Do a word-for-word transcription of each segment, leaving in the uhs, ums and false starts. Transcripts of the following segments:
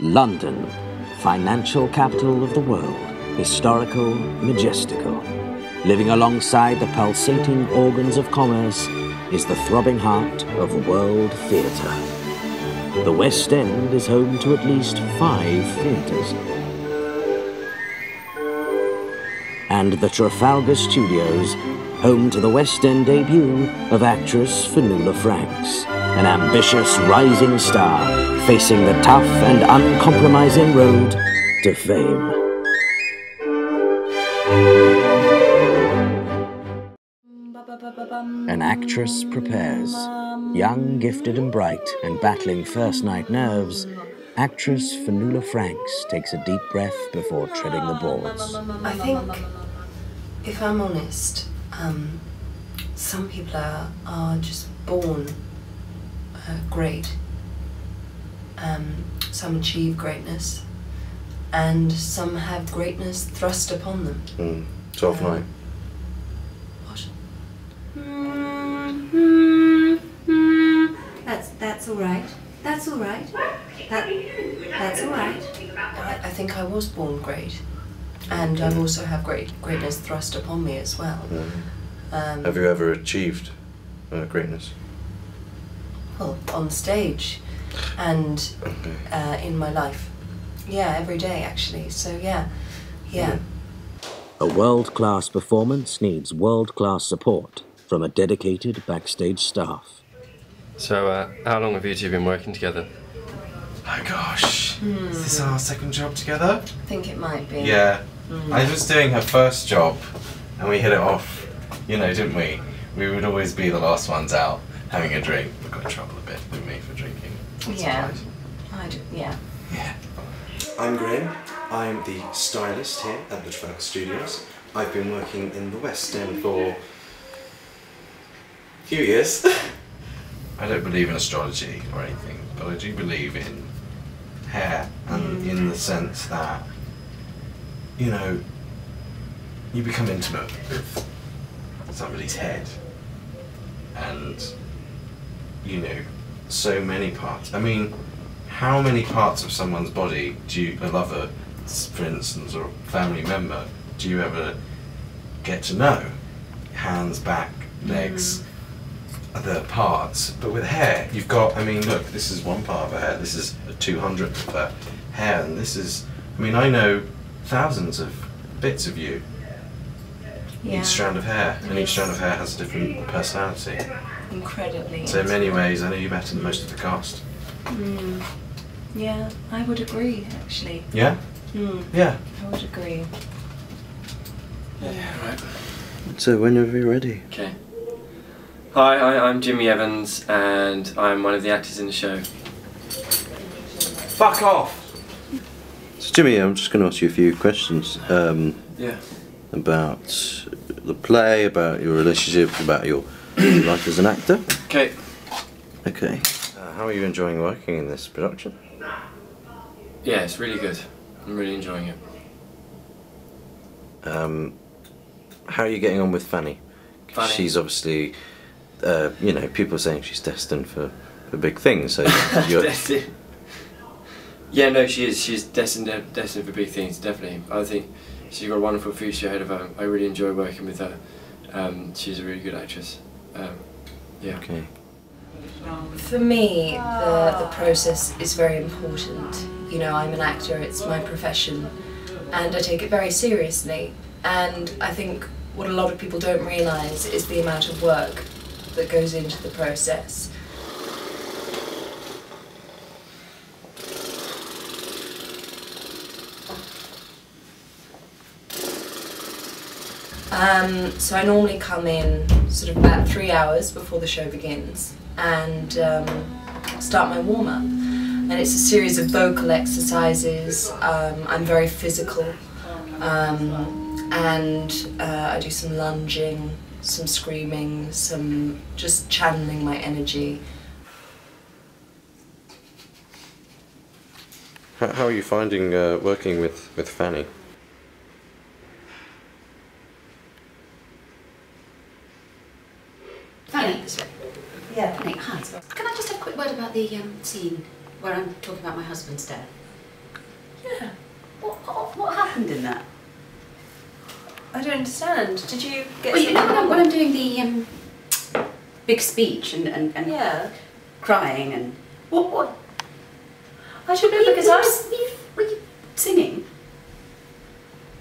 London, financial capital of the world, historical, majestical. Living alongside the pulsating organs of commerce is the throbbing heart of world theatre. The West End is home to at least five theatres. And the Trafalgar Studios, home to the West End debut of actress Fenula Franks, an ambitious rising star facing the tough and uncompromising road to fame. An actress prepares. Young, gifted and bright, and battling first night nerves, actress Fenula Franks takes a deep breath before treading the boards. I think, if I'm honest, um, some people are, are just born uh, great. Um, some achieve greatness, and some have greatness thrust upon them. Mm. Twelfth Night. What? That's that's all right. That's all right. That, that's all right. I, I think I was born great, and I've also have great greatness thrust upon me as well. Mm-hmm. um, have you ever achieved uh, greatness? Well, on stage, and okay. uh, in my life, yeah, every day actually. So yeah, yeah. A world-class performance needs world-class support from a dedicated backstage staff. So, uh, how long have you two been working together? Oh gosh, mm. Is this our second job together? I think it might be. Yeah, mm. I was doing her first job and we hit it off, you know, didn't we? We would always be the last ones out having a drink. We got in trouble a bit, didn't we, for drinking? That's yeah, I do, yeah. Yeah. I'm Graham, I'm the stylist here at the Traverker Studios. I've been working in the West End for a few years. I don't believe in astrology or anything, but I do believe in hair, and mm. in the sense that, you know, you become intimate with somebody's head, and, you know, so many parts. I mean, how many parts of someone's body do you, a lover, for instance, or a family member, do you ever get to know? Hands, back, legs. Mm. Other parts, but with hair, you've got, I mean, look, this is one part of her hair, this is a two hundredth of her hair, and this is, I mean, I know thousands of bits of you. Yeah. Each strand of hair, and each strand of hair has a different personality. Incredibly. So in many ways, I know you better than most of the cast. Mm. Yeah, I would agree, actually. Yeah? Mm. Yeah. I would agree. Yeah, right. So whenever you're ready. Okay. Hi, I, I'm Jimmy Evans, and I'm one of the actors in the show. Fuck off! So Jimmy, I'm just going to ask you a few questions. Um, yeah. About the play, about your relationship, about your life as an actor. Okay. Okay. Uh, how are you enjoying working in this production? Yeah, it's really good. I'm really enjoying it. Um, how are you getting on with Fanny? Fanny. She's obviously... Uh, you know, people are saying she's destined for, for big things, so you're... Destined. Yeah, no, she is. She's destined destined for big things, definitely. I think she's got a wonderful future ahead of her. I really enjoy working with her. Um, she's a really good actress. Um, yeah. Okay. For me, the, the process is very important. You know, I'm an actor, it's my profession, and I take it very seriously. And I think what a lot of people don't realise is the amount of work that goes into the process. Um, so I normally come in sort of about three hours before the show begins and um, start my warm-up. And it's a series of vocal exercises. Um, I'm very physical, um, and uh, I do some lunging, some screaming, some just channeling my energy. How, how are you finding uh, working with, with Fanny? Fanny? Yeah. Fanny, hi. Can I just have a quick word about the um, scene where I'm talking about my husband's death? Yeah. What, what, what happened in that? I don't understand. Did you get... Well, you know, when I'm, when I'm doing the um, big speech and, and, and yeah. crying and... What, what? I should know because I was... Were you singing?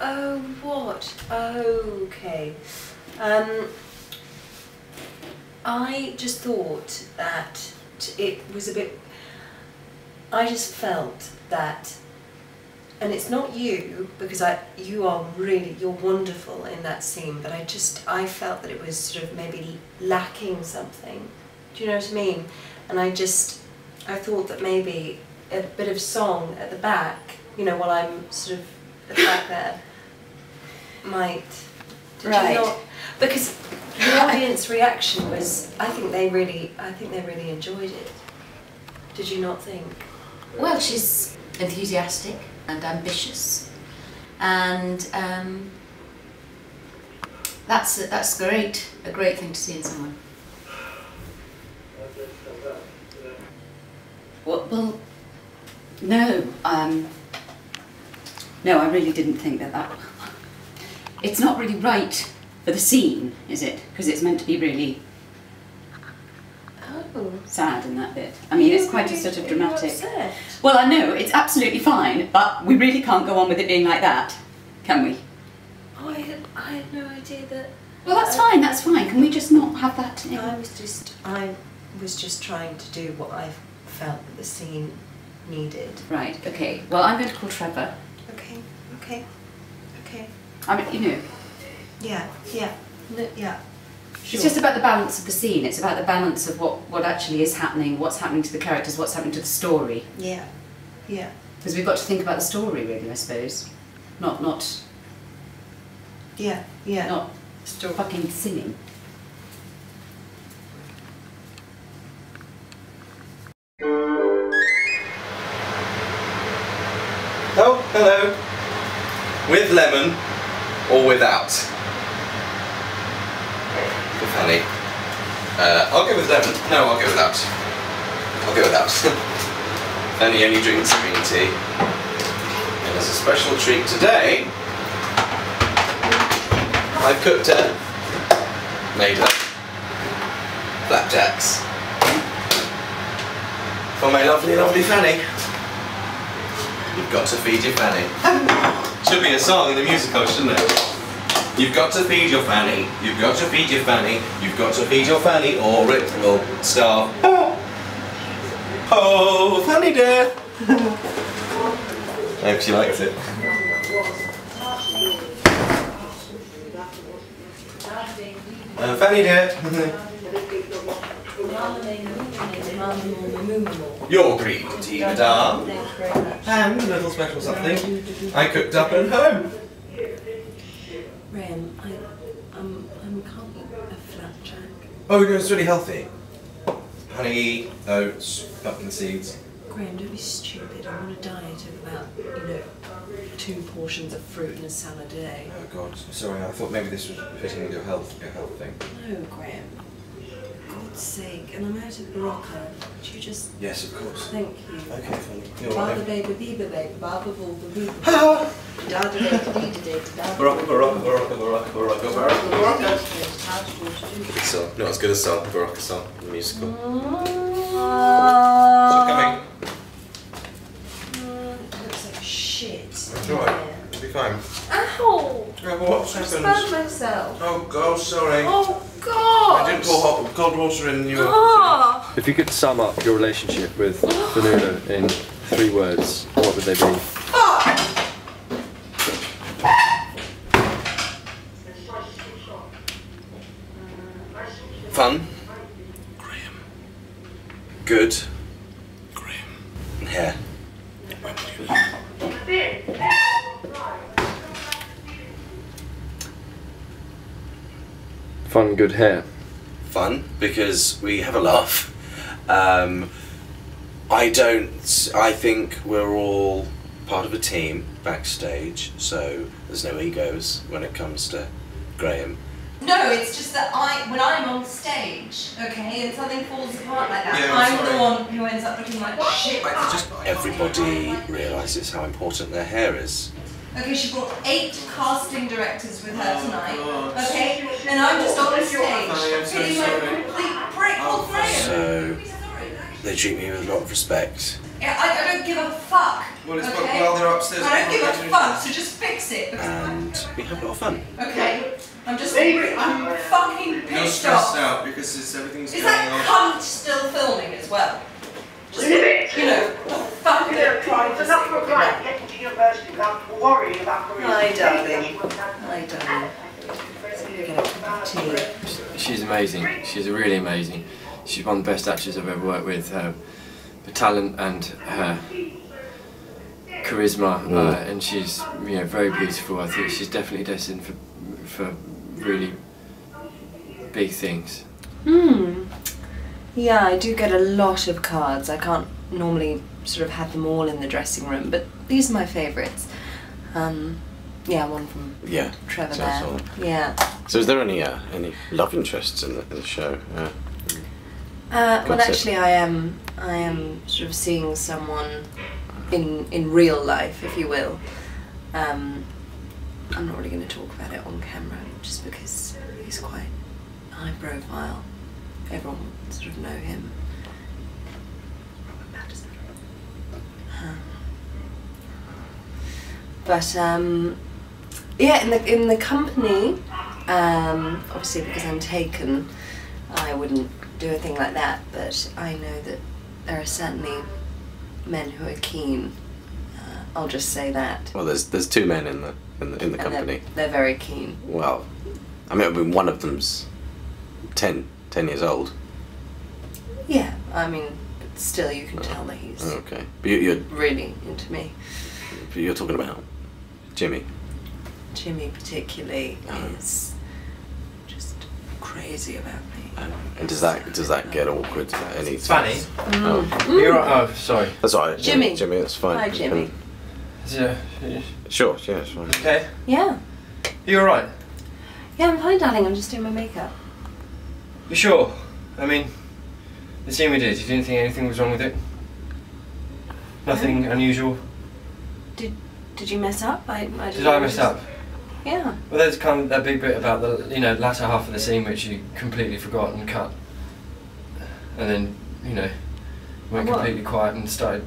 Oh, what? Okay. Um, I just thought that it was a bit... I just felt that... And it's not you, because I, you are really, you're wonderful in that scene, but I just, I felt that it was sort of maybe lacking something. Do you know what I mean? And I just, I thought that maybe a bit of song at the back, you know, while I'm sort of at the back there, might... Did right. You not? Because the audience reaction was, I think they really, I think they really enjoyed it. Did you not think? Well, she's enthusiastic and ambitious, and um, that's a, that's great, a great thing to see in someone. Well, well no, um, no, I really didn't think that that... It's not really right for the scene, is it? Because it's meant to be really sad in that bit. I mean, you it's quite a sort of dramatic... Well, I know, it's absolutely fine, but we really can't go on with it being like that, can we? Oh, I had, I had no idea that... Well, that's I, fine, that's fine. Can we just not have that? In? I was just... I was just trying to do what I felt that the scene needed. Right, okay. Well, I'm going to call Trevor. Okay, okay, okay. I mean, you know... Yeah, yeah, no, yeah. Sure. It's just about the balance of the scene. It's about the balance of what, what actually is happening, what's happening to the characters, what's happening to the story. Yeah, yeah. Because we've got to think about the story, really, I suppose. Not, not... Yeah, yeah. Not story. Fucking singing. Oh, hello. With lemon or without? Fanny. Uh, I'll go with lemon. No, I'll go with that. I'll go with that. Fanny only drinks green tea. And as a special treat today, I've cooked her, made her, flapjacks for my lovely, lovely Fanny. You've got to feed your Fanny. Should be a song in the musical, shouldn't it? You've got to feed your Fanny, you've got to feed your Fanny, you've got to feed your Fanny or it will starve. Oh, oh Fanny dear! I hope she likes it. Uh, Fanny dear! Your green tea, madame. And a little special something I cooked up at home. Graham, I, um, I can't eat a flapjack. Oh no, it's really healthy. Honey, oats, pumpkin seeds. Graham, don't be stupid. I'm on a diet of about, you know, two portions of fruit and a salad a day. Oh God, sorry, I thought maybe this was fitting with your health, your health thing. No, Graham. For God's sake, and I'm out of Barocca. Would you just... Yes, of course. Thank you. Okay, thank you. Baba baby, biba baby, baba baby, biba baby. Barocca, Barocca, Barocca, Barocca, Barocca, Barocca. Good song. No, it's good as song. Barocca song, the musical. So coming. It looks like shit. It's alright. It'll be fine. Ow! Yeah, what's happened? I found myself. Oh God, sorry. Oh God! I didn't pour hot cold water in you. Ah. If you could sum up your relationship with Fenula in three words, what would they be? Fuck! Fun. Graham. Good. Graham. And hair. Fun, good hair. Fun, because we have a laugh. Um, I don't... I think we're all part of a team backstage, so there's no egos when it comes to Graham. No, it's just that I, when I'm on stage, okay, and something falls apart like that, yeah, I'm, I'm the one who ends up looking like shit. Everybody realises how important their hair is. Okay, she brought eight casting directors with her tonight. Oh, okay, and I'm just on the stage, feeling like a complete prick all through. So they treat me with a lot of respect. Yeah, I, I don't give a fuck. Well, it's okay? While they're upstairs. I don't give a fuck, so just fix it. And we have a lot of fun. Okay, I'm just. I'm fucking pissed off. No stress out because it's everything's going on. Is that cunt still filming as well? Just, you know, fuck it. It's enough for a guy getting to university without worrying about career. My darling. My darling. Get a cup of tea. She's amazing. She's really amazing. She's one of the best actors I've ever worked with. Her, her talent and her charisma, mm. uh, and she's you know very beautiful. I think she's definitely destined for for really big things. Hmm. Yeah, I do get a lot of cards. I can't normally sort of have them all in the dressing room, but these are my favourites. Um, yeah, one from yeah, Trevor there. All. Yeah. So, is there any uh, any love interests in the, in the show? Uh, Uh, well, actually, I am. I am sort of seeing someone in in real life, if you will. Um, I'm not really going to talk about it on camera, just because he's quite high profile. Everyone will sort of know him. Uh, but um, yeah, in the in the company, um, obviously because I'm taken, I wouldn't do a thing like that, but I know that there are certainly men who are keen. Uh, I'll just say that. Well, there's there's two men in the in the, in the company. They're, they're very keen. Well, I mean, I mean, one of them's ten ten years old. Yeah, I mean, but still, you can oh. tell that he's oh, okay. But you're, you're really into me. But you're talking about Jimmy. Jimmy particularly oh. is just crazy about me. And does that does that get awkward at any time? Fanny, oh. Mm. You're right. Oh, sorry. That's alright. Jimmy, Jimmy, that's fine. Hi, Jimmy. Yeah. Sure. Yeah, it's fine. Okay. Yeah. You all right? Yeah, I'm fine, darling. I'm just doing my makeup. You sure? I mean, the scene we did. You didn't think anything was wrong with it? Nothing um, unusual. Did Did you mess up? I, I did I mess just... up? Yeah. Well, there's kind of that big bit about the you know latter half of the scene which you completely forgot and cut, and then you know went what? completely quiet and started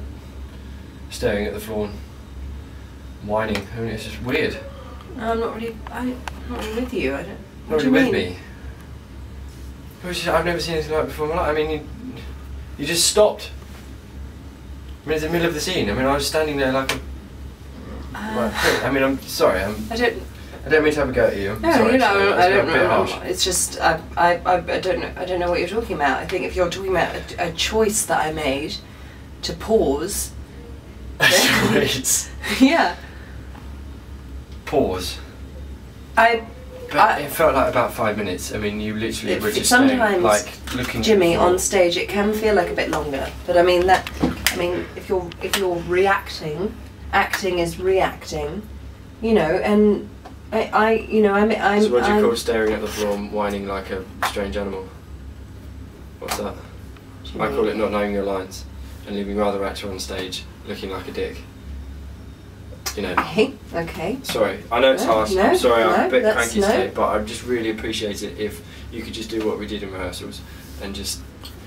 staring at the floor and whining. I mean, it's just weird. No, I'm not really. I'm not really with you. I don't. What not do really you with mean? me. It was just, I've never seen anything like it before. I mean, you, you just stopped. I mean, it's the middle of the scene. I mean, I was standing there like a. Uh, well, I mean, I'm sorry. I'm. I don't. I don't mean to have a go at you. I'm no, sorry, you know, so I don't know. It's just I, I, I don't know. I don't know what you're talking about. I think if you're talking about a, a choice that I made to pause. A choice. Yeah. Pause. I. But I, it felt like about five minutes. I mean, you literally it, were just sometimes like looking. Jimmy on stage, it can feel like a bit longer. But I mean that. I mean, if you're if you're reacting, acting is reacting, you know, and. I, I, you know, I'm. I'm so what do you I'm, call staring at the floor and whining like a strange animal? What's that? I call it not knowing your lines and leaving your other actor on stage looking like a dick. You know. Okay. Okay. Sorry, I know it's no, harsh. No, I'm sorry, no, I'm a bit cranky no. today, but I'd just really appreciate it if you could just do what we did in rehearsals and just,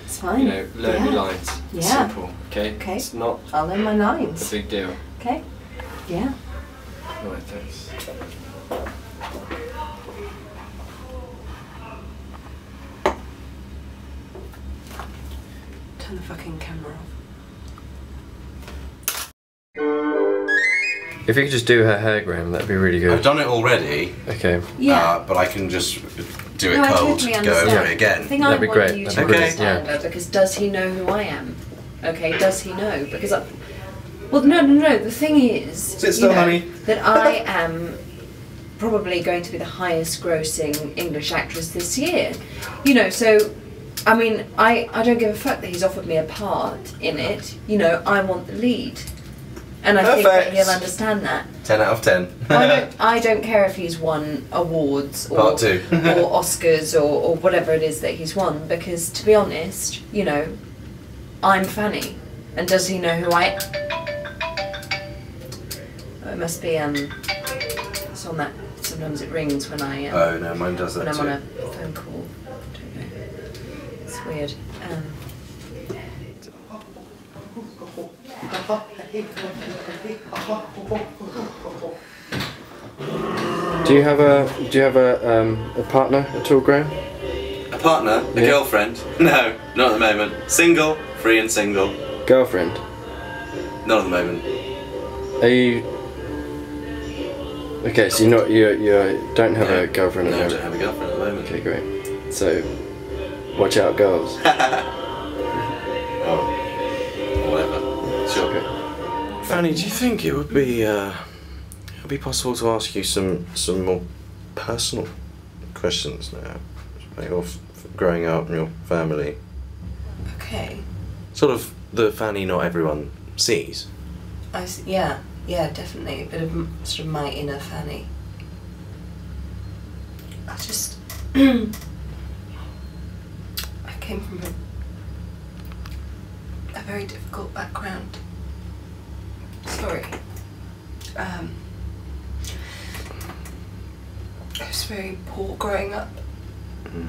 it's fine. you know, learn yeah. your lines. Yeah. Simple. Okay. Okay. It's not. I'll learn my lines. A big deal. Okay. Yeah. Right. Thanks. Turn the fucking camera off. If you could just do her hair, Graham, that'd be really good. I've done it already. Okay. Yeah. Uh, but I can just do it no, cold, totally go over yeah. it again. I think that'd I be want great. You that'd to be understand yeah. because does he know who I am? Okay, does he know? Because I... Well, no, no, no, the thing is... Sit still, you know, honey. That I am... probably going to be the highest grossing English actress this year. You know, so, I mean, I, I don't give a fuck that he's offered me a part in it. You know, I want the lead. and I Perfect. think that he'll understand that. ten out of ten. I, don't, I don't care if he's won awards or, or Oscars or, or whatever it is that he's won, because to be honest, you know, I'm Fanny, and does he know who I oh, it must be, um, it's on that, sometimes it rings when I, um, oh no, mine does that when too. I'm on a phone call, I don't know, it's weird. Um, Do you have a do you have a um, a partner at all, Graham? A partner, a yeah. girlfriend? No, not at the moment. Single, free and single. Girlfriend? Not at the moment. Are you okay? So you're not you you don't have no. a girlfriend at the moment. No, I don't have a girlfriend at the moment. Okay, great. So, watch out, girls. Oh. Sure. Okay. Fanny, do you think it would be uh, it would be possible to ask you some some more personal questions now, of growing up and your family? Okay. Sort of the Fanny not everyone sees. I see, yeah, yeah, definitely a bit of sort of my inner Fanny. I just I came from a a very difficult background. Sorry. Um, I was very poor growing up, mm.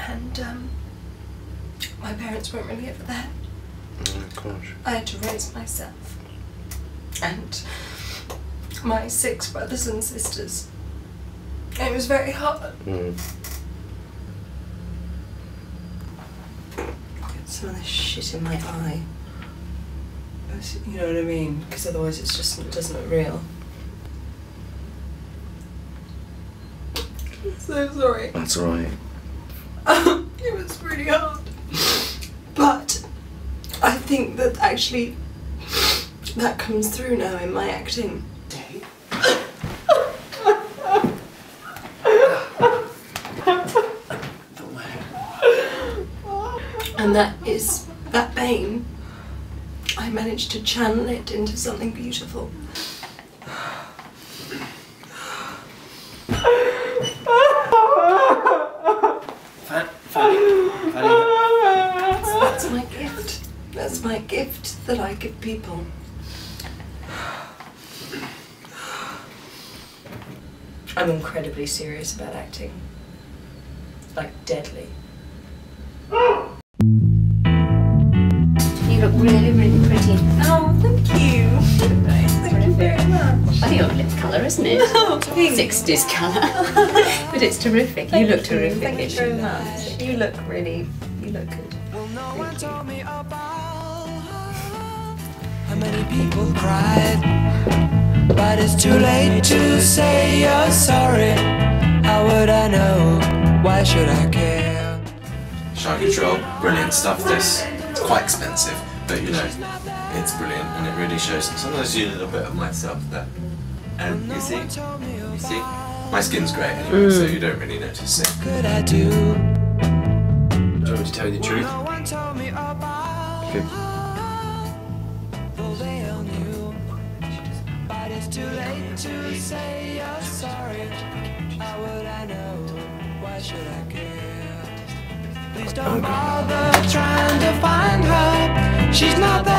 and um, my parents weren't really ever there. Oh gosh. I had to raise myself, and my six brothers and sisters. It was very hard. Mm. Some of this shit in my eye. You know what I mean? Because otherwise it's just, it doesn't look real. I'm so sorry. That's alright. It was really hard. But I think that actually that comes through now in my acting. And that is, that pain, I managed to channel it into something beautiful. Fanny, Fanny, that's, that's my gift. That's my gift that I give people. I'm incredibly serious about acting. Like, deadly. You look really, really pretty. Oh, thank you. Nice. Thank very you very much. Well, your lip colour, isn't it? No, sixties colour. But it's terrific. Thank you look you. terrific. Thank you very much. You look really, you look good. Well, no thank one told me about how many people cried, but it's too late to say you're sorry. How would I know? Why should I care? Shot control, brilliant stuff. This. It's quite expensive, but you know, it's brilliant and it really shows. Sometimes I do a little bit of myself there. And you see, you see, my skin's grey anyway, mm. so you don't really notice it. Could I do? Do you want me to tell you the truth? Please don't bother trying to find her. She's not there.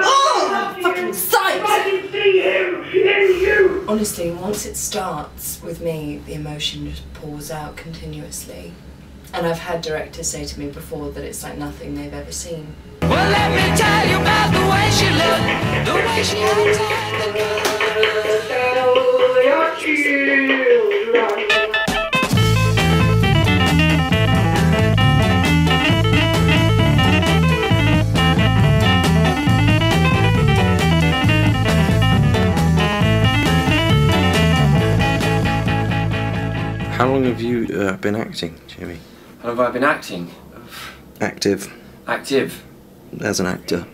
Oh, fucking sight! I can see him in you. Honestly, once it starts with me, the emotion just pours out continuously. And I've had directors say to me before that it's like nothing they've ever seen. Well, let me tell you about the way she looked, the way she acted. The girl, how long have you uh, been acting, Jimmy? How long have I been acting? Active. Active? As an actor.